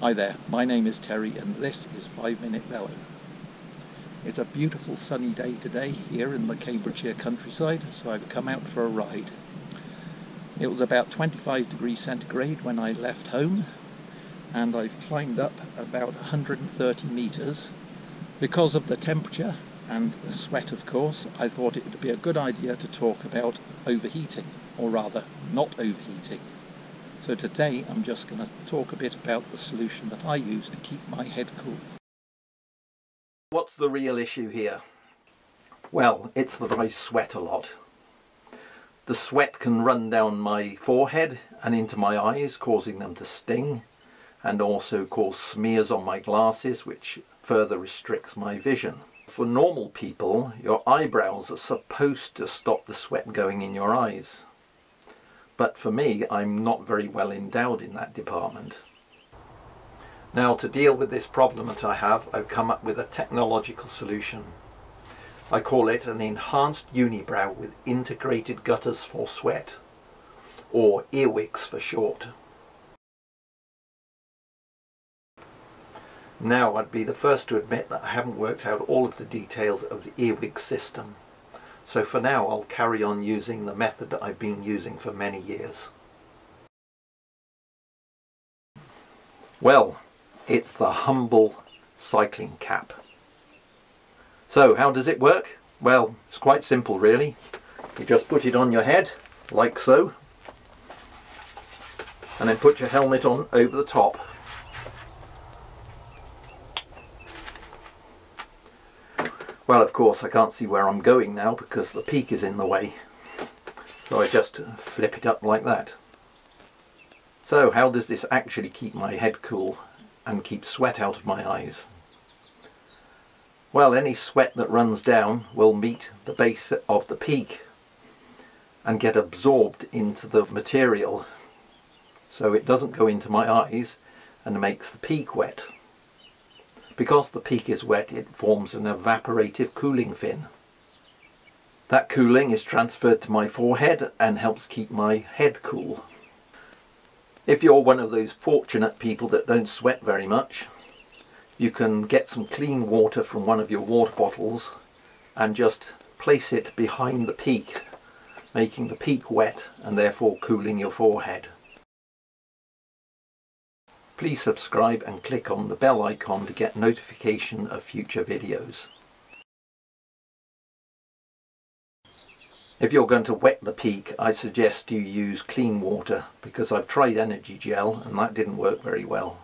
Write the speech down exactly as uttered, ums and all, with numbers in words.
Hi there, my name is Terry and this is Five Minute Velo. It's a beautiful sunny day today here in the Cambridgeshire countryside, so I've come out for a ride. It was about twenty-five degrees centigrade when I left home, and I've climbed up about one hundred thirty metres. Because of the temperature and the sweat, of course, I thought it would be a good idea to talk about overheating, or rather not overheating. So today I'm just going to talk a bit about the solution that I use to keep my head cool. What's the real issue here? Well, it's that I sweat a lot. The sweat can run down my forehead and into my eyes, causing them to sting, and also cause smears on my glasses, which further restricts my vision. For normal people, your eyebrows are supposed to stop the sweat going in your eyes. But for me, I'm not very well endowed in that department. Now, to deal with this problem that I have, I've come up with a technological solution. I call it an enhanced unibrow with integrated gutters for sweat, or earwicks for short. Now, I'd be the first to admit that I haven't worked out all of the details of the earwig system. So for now, I'll carry on using the method that I've been using for many years. Well, it's the humble cycling cap. So how does it work? Well, it's quite simple really. You just put it on your head, like so, and then put your helmet on over the top. Well, of course, I can't see where I'm going now because the peak is in the way. So I just flip it up like that. So how does this actually keep my head cool and keep sweat out of my eyes? Well, any sweat that runs down will meet the base of the peak and get absorbed into the material. So it doesn't go into my eyes and makes the peak wet. Because the peak is wet, it forms an evaporative cooling fin. That cooling is transferred to my forehead and helps keep my head cool. If you're one of those fortunate people that don't sweat very much, you can get some clean water from one of your water bottles and just place it behind the peak, making the peak wet and therefore cooling your forehead. Please subscribe and click on the bell icon to get notification of future videos. If you're going to wet the peak, I suggest you use clean water, because I've tried energy gel and that didn't work very well.